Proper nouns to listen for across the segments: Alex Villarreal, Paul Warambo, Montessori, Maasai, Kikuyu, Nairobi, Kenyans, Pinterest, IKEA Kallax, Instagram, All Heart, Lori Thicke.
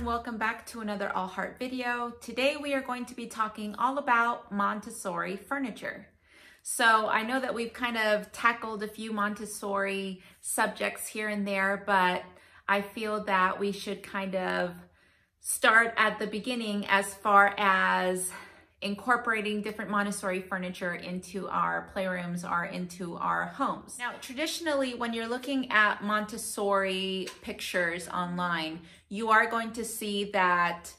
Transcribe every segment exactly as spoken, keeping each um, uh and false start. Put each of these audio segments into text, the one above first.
and welcome back to another All Heart video. Today we are going to be talking all about Montessori furniture. So I know that we've kind of tackled a few Montessori subjects here and there, but I feel that we should kind of start at the beginning as far as incorporating different Montessori furniture into our playrooms or into our homes. Now, traditionally, when you're looking at Montessori pictures online, you are going to see that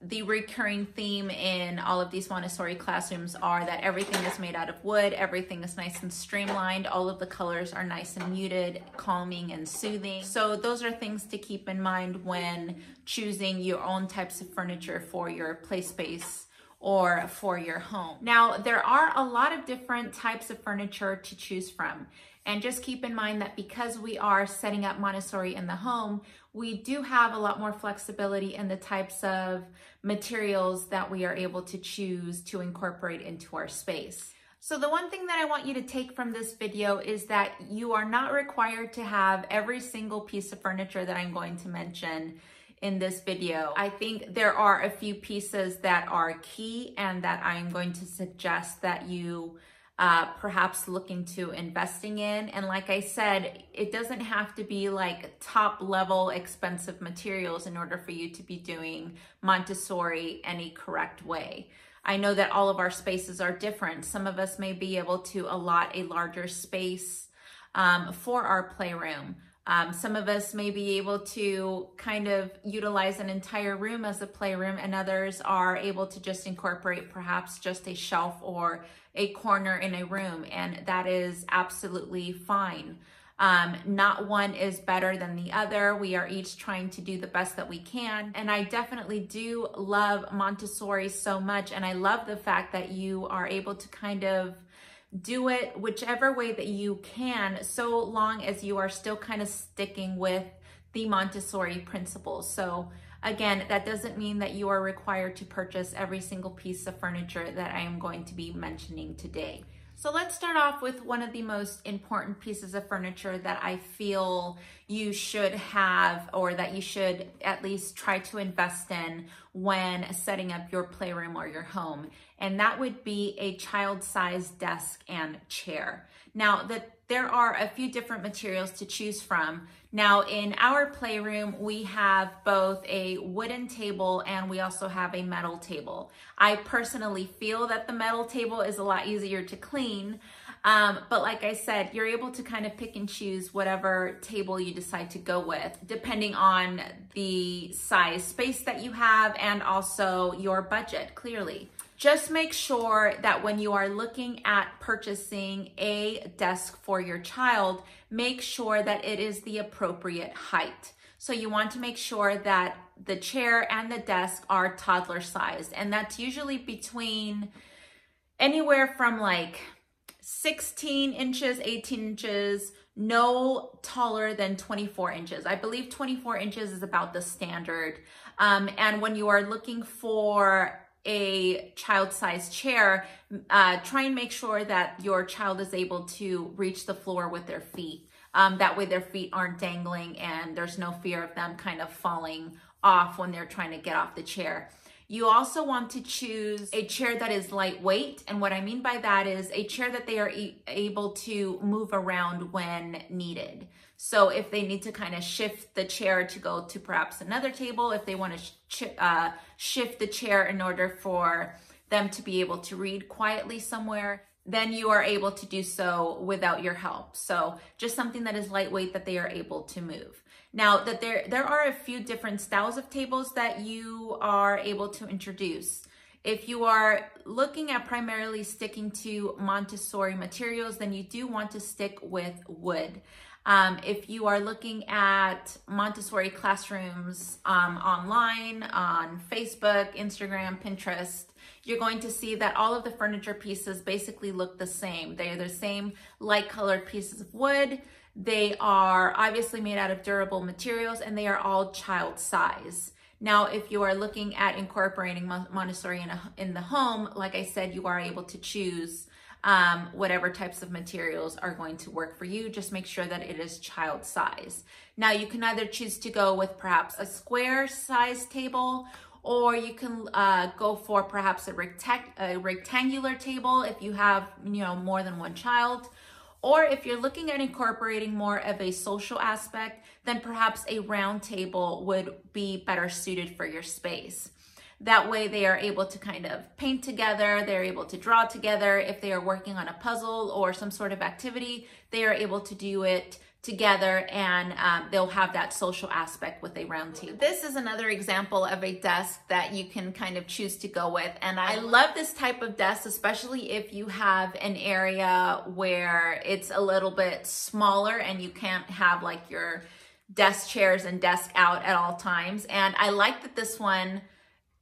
the recurring theme in all of these Montessori classrooms are that everything is made out of wood, everything is nice and streamlined, all of the colors are nice and muted, calming and soothing. So those are things to keep in mind when choosing your own types of furniture for your play space or for your home. Now, there are a lot of different types of furniture to choose from. And just keep in mind that because we are setting up Montessori in the home, we do have a lot more flexibility in the types of materials that we are able to choose to incorporate into our space. So the one thing that I want you to take from this video is that you are not required to have every single piece of furniture that I'm going to mention in this video. I think there are a few pieces that are key and that I'm going to suggest that you uh, perhaps look into investing in. And like I said, it doesn't have to be like top level expensive materials in order for you to be doing Montessori any correct way. I know that all of our spaces are different. Some of us may be able to allot a larger space um, for our playroom. Um, some of us may be able to kind of utilize an entire room as a playroom, and others are able to just incorporate perhaps just a shelf or a corner in a room, and that is absolutely fine. Um, not one is better than the other. We are each trying to do the best that we can, and I definitely do love Montessori so much, and I love the fact that you are able to kind of do it whichever way that you can, so long as you are still kind of sticking with the Montessori principles. So again, that doesn't mean that you are required to purchase every single piece of furniture that I am going to be mentioning today. So let's start off with one of the most important pieces of furniture that I feel you should have, or that you should at least try to invest in when setting up your playroom or your home. And that would be a child-sized desk and chair. Now, the, there are a few different materials to choose from. Now, in our playroom, we have both a wooden table and we also have a metal table. I personally feel that the metal table is a lot easier to clean, um, but like I said, you're able to kind of pick and choose whatever table you decide to go with, depending on the size space that you have and also your budget, clearly. Just make sure that when you are looking at purchasing a desk for your child, make sure that it is the appropriate height. So you want to make sure that the chair and the desk are toddler sized, and that's usually between anywhere from like sixteen inches, eighteen inches, no taller than twenty-four inches. I believe twenty-four inches is about the standard. Um, and when you are looking for a child-sized chair, uh, try and make sure that your child is able to reach the floor with their feet. Um, that way their feet aren't dangling and there's no fear of them kind of falling off when they're trying to get off the chair. You also want to choose a chair that is lightweight. And what I mean by that is a chair that they are e- able to move around when needed. So if they need to kind of shift the chair to go to perhaps another table, if they want to sh uh, shift the chair in order for them to be able to read quietly somewhere, then you are able to do so without your help. So just something that is lightweight that they are able to move. Now, that there, there are a few different styles of tables that you are able to introduce. If you are looking at primarily sticking to Montessori materials, then you do want to stick with wood. Um, if you are looking at Montessori classrooms um, online, on Facebook, Instagram, Pinterest, you're going to see that all of the furniture pieces basically look the same. They are the same light colored pieces of wood. They are obviously made out of durable materials, and they are all child size. Now, if you are looking at incorporating Montessori in, a, in the home, like I said, you are able to choose um, whatever types of materials are going to work for you. Just make sure that it is child size. Now you can either choose to go with perhaps a square size table, or you can uh, go for perhaps a, recta a rectangular table if you have, you know, more than one child. Or if you're looking at incorporating more of a social aspect, then perhaps a round table would be better suited for your space. That way they are able to kind of paint together, they're able to draw together. If they are working on a puzzle or some sort of activity, they are able to do it together, and um, they'll have that social aspect with a round table. This is another example of a desk that you can kind of choose to go with. And I love this type of desk, especially if you have an area where it's a little bit smaller and you can't have like your desk chairs and desk out at all times. And I like that this one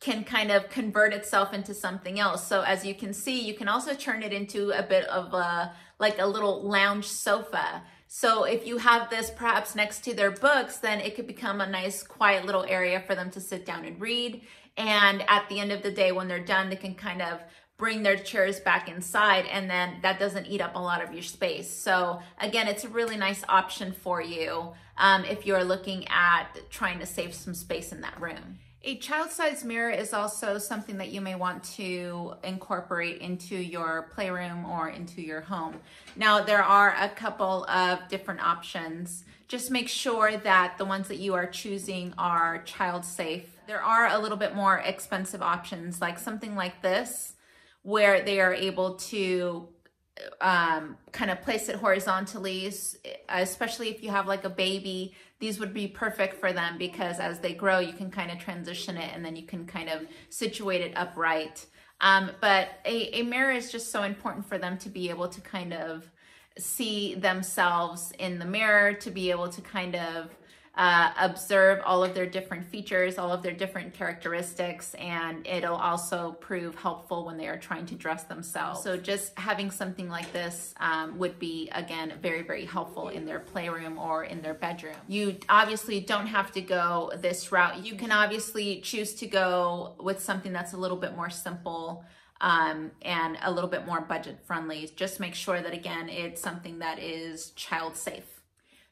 can kind of convert itself into something else. So as you can see, you can also turn it into a bit of a, like a little lounge sofa. So if you have this perhaps next to their books, then it could become a nice quiet little area for them to sit down and read. And at the end of the day, when they're done, they can kind of bring their chairs back inside, and then that doesn't eat up a lot of your space. So again, it's a really nice option for you um, if you're looking at trying to save some space in that room. A child-sized mirror is also something that you may want to incorporate into your playroom or into your home. Now, there are a couple of different options. Just make sure that the ones that you are choosing are child-safe. There are a little bit more expensive options, like something like this, where they are able to um, kind of place it horizontally, especially if you have like a baby. These would be perfect for them because as they grow, you can kind of transition it and then you can kind of situate it upright. Um, but a, a mirror is just so important for them to be able to kind of see themselves in the mirror, to be able to kind of uh, observe all of their different features, all of their different characteristics, and it'll also prove helpful when they are trying to dress themselves. So just having something like this um, would be, again, very, very helpful in their playroom or in their bedroom. You obviously don't have to go this route. You can obviously choose to go with something that's a little bit more simple um, and a little bit more budget friendly. Just make sure that, again, it's something that is child safe.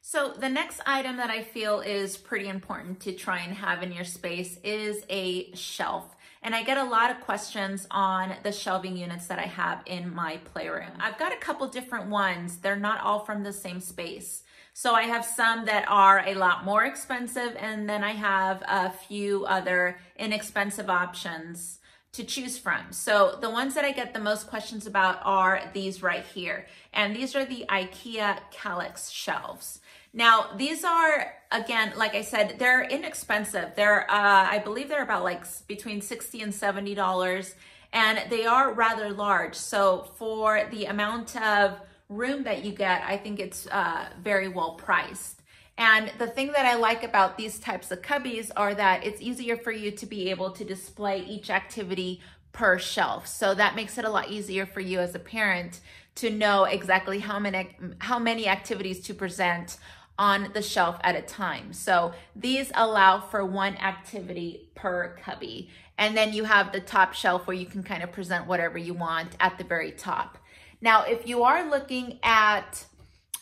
So the next item that I feel is pretty important to try and have in your space is a shelf. And I get a lot of questions on the shelving units that I have in my playroom. I've got a couple different ones. They're not all from the same space. So I have some that are a lot more expensive, and then I have a few other inexpensive options to choose from. So the ones that I get the most questions about are these right here. And these are the IKEA Kallax shelves. Now, these are, again, like I said, they're inexpensive. They're, uh, I believe they're about like between sixty and seventy dollars, and they are rather large. So for the amount of room that you get, I think it's uh, very well priced. And the thing that I like about these types of cubbies are that it's easier for you to be able to display each activity per shelf. So that makes it a lot easier for you as a parent to know exactly how many, how many activities to present on the shelf at a time. So these allow for one activity per cubby. And then you have the top shelf where you can kind of present whatever you want at the very top. Now, if you are looking at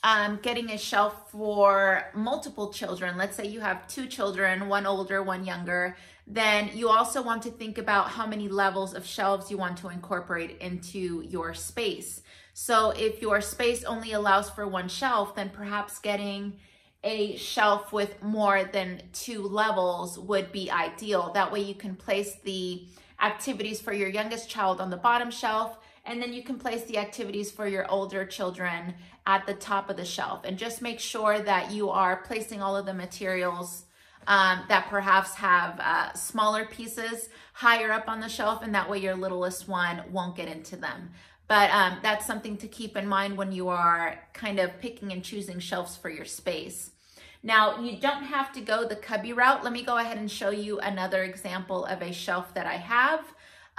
Um, getting a shelf for multiple children, let's say you have two children, one older, one younger, then you also want to think about how many levels of shelves you want to incorporate into your space. So if your space only allows for one shelf, then perhaps getting a shelf with more than two levels would be ideal. That way you can place the activities for your youngest child on the bottom shelf, and then you can place the activities for your older children at the top of the shelf. And just make sure that you are placing all of the materials um, that perhaps have uh, smaller pieces higher up on the shelf, and that way your littlest one won't get into them. But um, that's something to keep in mind when you are kind of picking and choosing shelves for your space. Now, you don't have to go the cubby route. Let me go ahead and show you another example of a shelf that I have.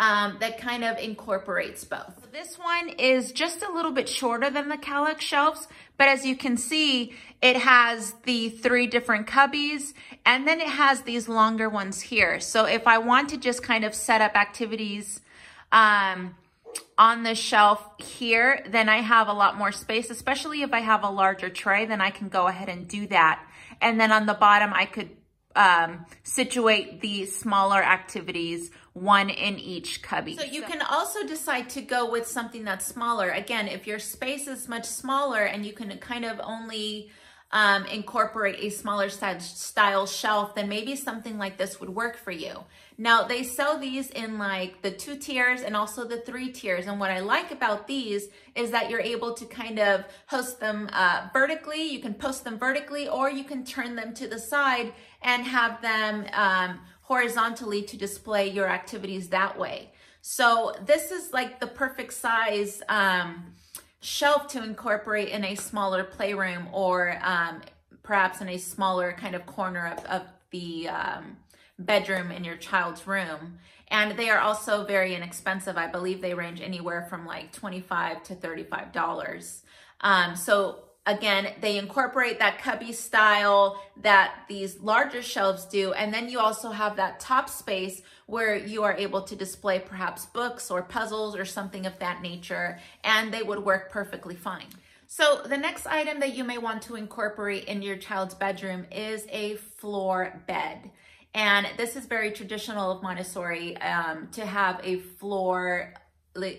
Um, that kind of incorporates both. This one is just a little bit shorter than the Kallax shelves, but as you can see, it has the three different cubbies, and then it has these longer ones here. So if I want to just kind of set up activities um, on the shelf here, then I have a lot more space, especially if I have a larger tray, then I can go ahead and do that. And then on the bottom, I could um, situate the smaller activities, one in each cubby. So you can also decide to go with something that's smaller. Again, if your space is much smaller and you can kind of only um, incorporate a smaller style shelf, then maybe something like this would work for you. Now they sell these in like the two tiers and also the three tiers. And what I like about these is that you're able to kind of host them uh, vertically. You can post them vertically, or you can turn them to the side and have them um, horizontally to display your activities that way. So this is like the perfect size um, shelf to incorporate in a smaller playroom, or um, perhaps in a smaller kind of corner of, of the um, bedroom in your child's room. And they are also very inexpensive. I believe they range anywhere from like twenty-five to thirty-five dollars. Um, so again, they incorporate that cubby style that these larger shelves do. And then you also have that top space where you are able to display perhaps books or puzzles or something of that nature, and they would work perfectly fine. So the next item that you may want to incorporate in your child's bedroom is a floor bed. And this is very traditional of Montessori um, to have a floor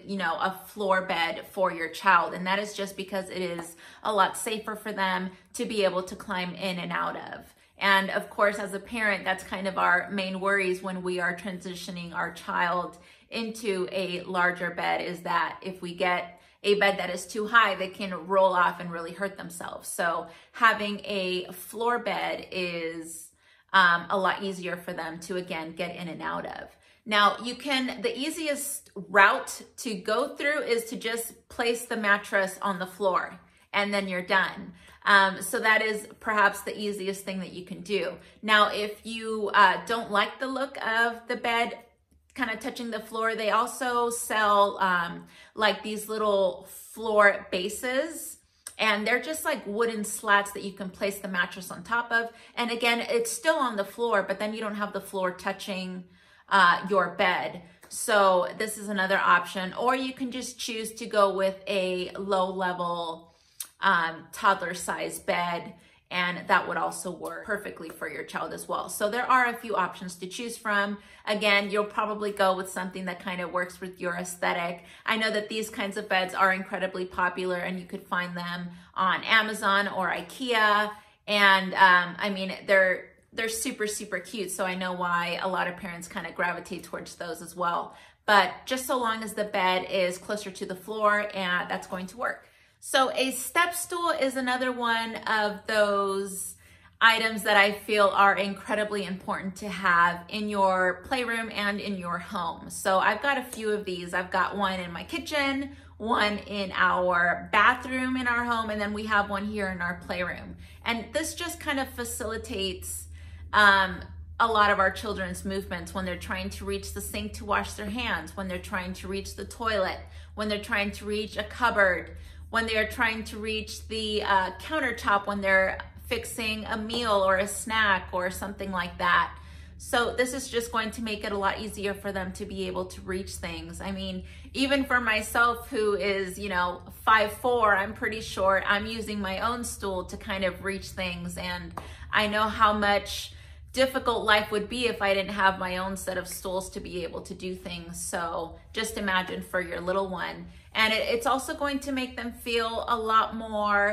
you know, a floor bed for your child. And that is just because it is a lot safer for them to be able to climb in and out of. And of course, as a parent, that's kind of our main worries when we are transitioning our child into a larger bed, is that if we get a bed that is too high, they can roll off and really hurt themselves. So having a floor bed is um, a lot easier for them to, again, get in and out of. Now you can, the easiest route to go through is to just place the mattress on the floor and then you're done. Um, so that is perhaps the easiest thing that you can do. Now, if you uh, don't like the look of the bed kind of touching the floor, they also sell um, like these little floor bases. And they're just like wooden slats that you can place the mattress on top of. And again, it's still on the floor, but then you don't have the floor touching Uh, your bed. So this is another option, or you can just choose to go with a low level um, toddler size bed, and that would also work perfectly for your child as well. So there are a few options to choose from. Again, you'll probably go with something that kind of works with your aesthetic. I know that these kinds of beds are incredibly popular, and you could find them on Amazon or IKEA. And um, I mean, they're They're super, super cute. So I know why a lot of parents kind of gravitate towards those as well. But just so long as the bed is closer to the floor, and that's going to work. So a step stool is another one of those items that I feel are incredibly important to have in your playroom and in your home. So I've got a few of these. I've got one in my kitchen, one in our bathroom in our home, and then we have one here in our playroom. And this just kind of facilitates Um, a lot of our children's movements when they're trying to reach the sink to wash their hands, when they're trying to reach the toilet, when they're trying to reach a cupboard, when they are trying to reach the uh, countertop, when they're fixing a meal or a snack or something like that. So this is just going to make it a lot easier for them to be able to reach things. I mean, even for myself, who is, you know, five foot four, I'm pretty sure I'm using my own stool to kind of reach things. And I know how much difficult life would be if I didn't have my own set of stools to be able to do things. So just imagine for your little one. And it, it's also going to make them feel a lot more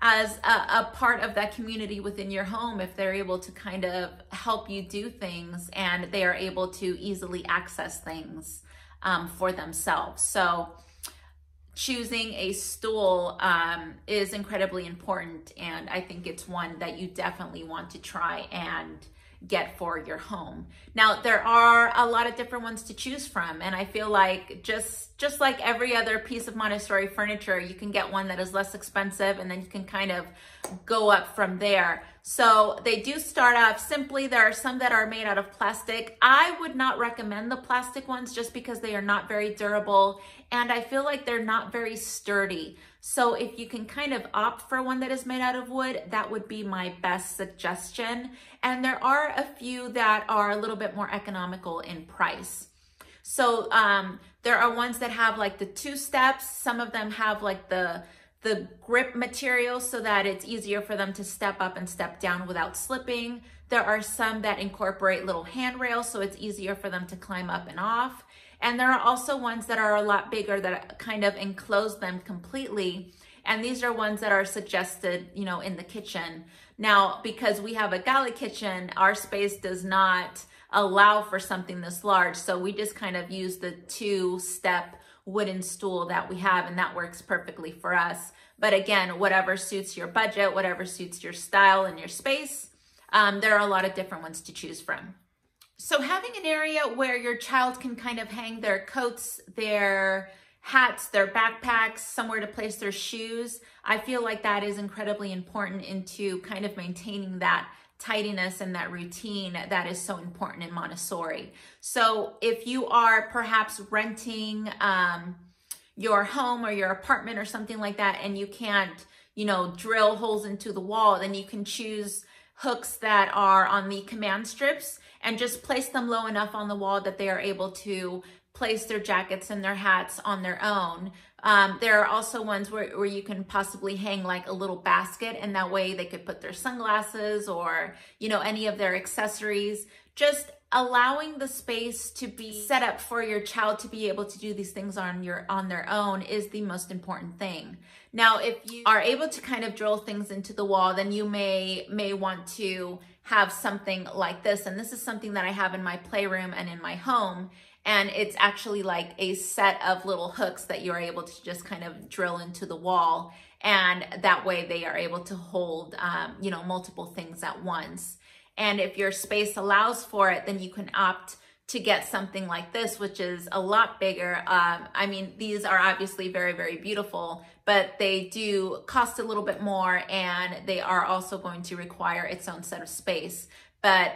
as a, a part of that community within your home if they're able to kind of help you do things, and they are able to easily access things um, for themselves. So choosing a stool um, is incredibly important, and I think it's one that you definitely want to try and get for your home. Now, there are a lot of different ones to choose from, and I feel like just just like every other piece of Montessori furniture, you can get one that is less expensive, and then you can kind of go up from there. So they do start off simply. There are some that are made out of plastic. I would not recommend the plastic ones just because they are not very durable, and I feel like they're not very sturdy. So if you can kind of opt for one that is made out of wood, that would be my best suggestion. And there are a few that are a little bit more economical in price. So um, there are ones that have like the two steps. Some of them have like the the grip material so that it's easier for them to step up and step down without slipping. There are some that incorporate little handrails so it's easier for them to climb up and off. And there are also ones that are a lot bigger that kind of enclose them completely. And these are ones that are suggested, you know, in the kitchen. Now, because we have a galley kitchen, our space does not allow for something this large. So we just kind of use the two-step wooden stool that we have, and that works perfectly for us. But again, whatever suits your budget, whatever suits your style and your space, um, there are a lot of different ones to choose from. So having an area where your child can kind of hang their coats, their hats, their backpacks, somewhere to place their shoes, I feel like that is incredibly important into kind of maintaining that tidiness and that routine that is so important in Montessori. So if you are perhaps renting um, your home or your apartment or something like that, and you can't, you know, drill holes into the wall, then you can choose hooks that are on the command strips and just place them low enough on the wall that they are able to place their jackets and their hats on their own. Um, there are also ones where, where you can possibly hang like a little basket, and that way they could put their sunglasses or, you know, any of their accessories. Just allowing the space to be set up for your child to be able to do these things on your on their own is the most important thing. Now, if you are able to kind of drill things into the wall, then you may may want to have something like this. And this is something that I have in my playroom and in my home. And it's actually like a set of little hooks that you're able to just kind of drill into the wall. And that way they are able to hold, um, you know, multiple things at once. And if your space allows for it, then you can opt to get something like this, which is a lot bigger. Um, I mean, these are obviously very, very beautiful, but they do cost a little bit more, and they are also going to require its own set of space. But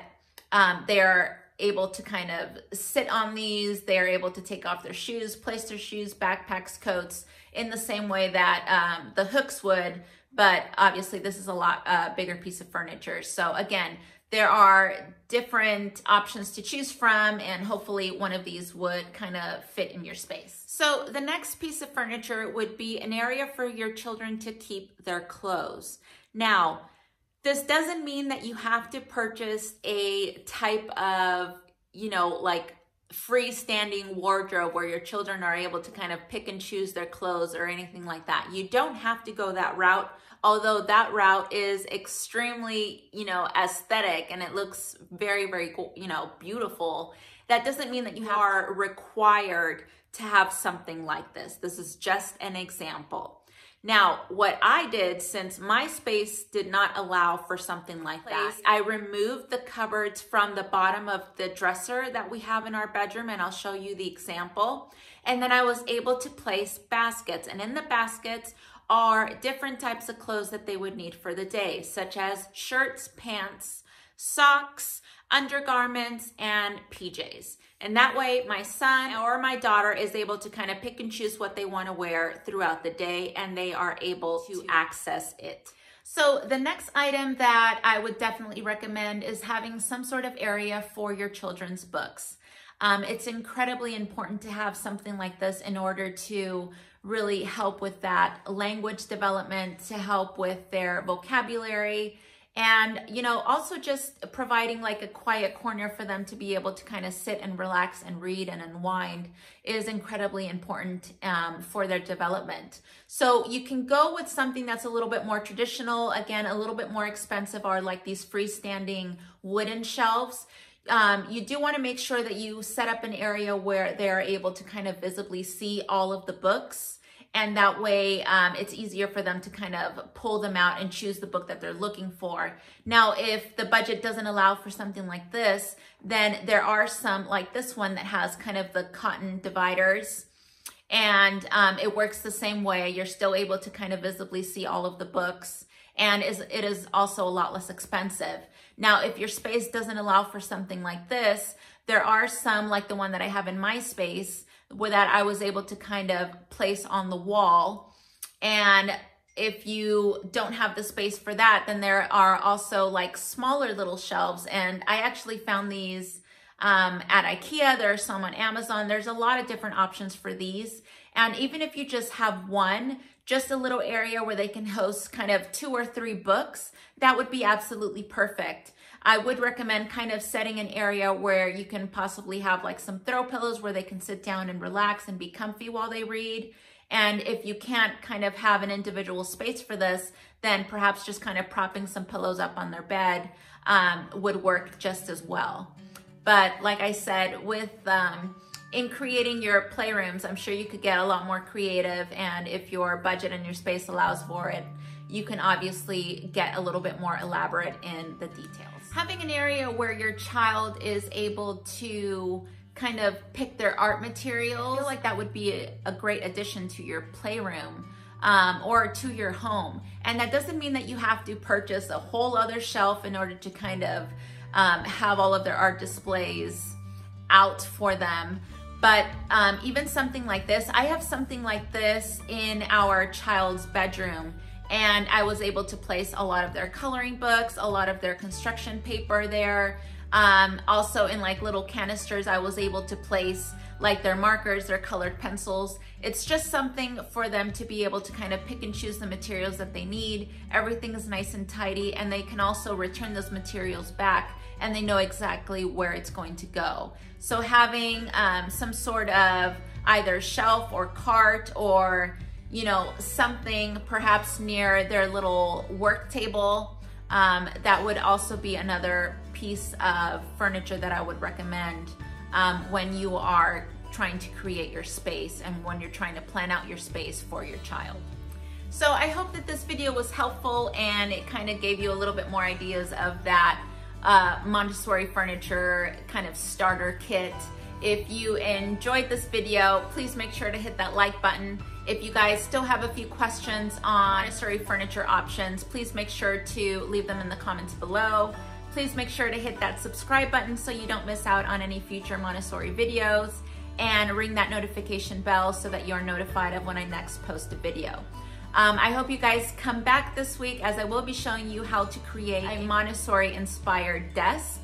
um, they're able to kind of sit on these. They're able to take off their shoes, place their shoes, backpacks, coats, in the same way that um, the hooks would, but obviously this is a lot uh, bigger piece of furniture. So again, there are different options to choose from, and hopefully one of these would kind of fit in your space. So the next piece of furniture would be an area for your children to keep their clothes. Now, this doesn't mean that you have to purchase a type of, you know, like freestanding wardrobe where your children are able to kind of pick and choose their clothes or anything like that. You don't have to go that route, although that route is extremely, you know, aesthetic, and it looks very, very, you know, beautiful. That doesn't mean that you are required to have something like this. This is just an example. Now, what I did, since my space did not allow for something like that, I removed the cupboards from the bottom of the dresser that we have in our bedroom, and I'll show you the example. And then I was able to place baskets, and in the baskets are different types of clothes that they would need for the day, such as shirts, pants, socks, undergarments, and P Js. And that way my son or my daughter is able to kind of pick and choose what they want to wear throughout the day, and they are able to access it. So the next item that I would definitely recommend is having some sort of area for your children's books. Um, it's incredibly important to have something like this in order to really help with that language development, to help with their vocabulary, and, you know, also just providing like a quiet corner for them to be able to kind of sit and relax and read and unwind is incredibly important um, for their development. So you can go with something that's a little bit more traditional. Again, a little bit more expensive are like these freestanding wooden shelves. Um, you do want to make sure that you set up an area where they're able to kind of visibly see all of the books. And that way um, it's easier for them to kind of pull them out and choose the book that they're looking for. Now, if the budget doesn't allow for something like this, then there are some like this one that has kind of the cotton dividers, and um, it works the same way. You're still able to kind of visibly see all of the books, and is, it is also a lot less expensive. Now, if your space doesn't allow for something like this, there are some like the one that I have in my space where that I was able to kind of place on the wall. And if you don't have the space for that, then there are also like smaller little shelves. And I actually found these um, at IKEA. There's some on Amazon. There's a lot of different options for these. And even if you just have one, just a little area where they can host kind of two or three books, that would be absolutely perfect. I would recommend kind of setting an area where you can possibly have like some throw pillows where they can sit down and relax and be comfy while they read. And if you can't kind of have an individual space for this, then perhaps just kind of propping some pillows up on their bed um, would work just as well. But like I said, with um, in creating your playrooms, I'm sure you could get a lot more creative. And if your budget and your space allows for it, you can obviously get a little bit more elaborate in the details. Having an area where your child is able to kind of pick their art materials, I feel like that would be a, a great addition to your playroom um, or to your home. And that doesn't mean that you have to purchase a whole other shelf in order to kind of um, have all of their art displays out for them. But um, even something like this, I have something like this in our child's bedroom, and I was able to place a lot of their coloring books, a lot of their construction paper there. Um, also in like little canisters, I was able to place like their markers, their colored pencils. It's just something for them to be able to kind of pick and choose the materials that they need. Everything is nice and tidy, and they can also return those materials back and they know exactly where it's going to go. So having um, some sort of either shelf or cart or, you know, something perhaps near their little work table, um, that would also be another piece of furniture that I would recommend um, when you are trying to create your space and when you're trying to plan out your space for your child. So I hope that this video was helpful and it kind of gave you a little bit more ideas of that uh, Montessori furniture kind of starter kit. If you enjoyed this video, please make sure to hit that like button. If you guys still have a few questions on Montessori furniture options, please make sure to leave them in the comments below. Please make sure to hit that subscribe button so you don't miss out on any future Montessori videos, and ring that notification bell so that you're notified of when I next post a video. Um, I hope you guys come back this week, as I will be showing you how to create a Montessori-inspired desk.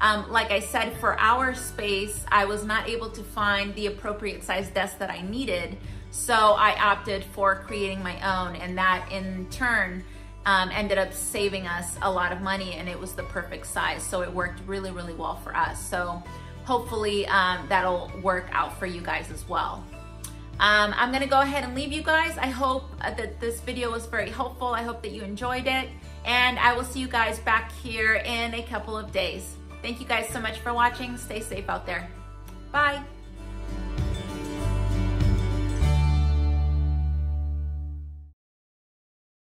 Um, like I said, for our space, I was not able to find the appropriate size desk that I needed, so I opted for creating my own, and that in turn um, ended up saving us a lot of money, and it was the perfect size, so it worked really, really well for us. So hopefully um, that'll work out for you guys as well. Um, I'm gonna go ahead and leave you guys. I hope that this video was very helpful. I hope that you enjoyed it, and I will see you guys back here in a couple of days. Thank you guys so much for watching. Stay safe out there. Bye.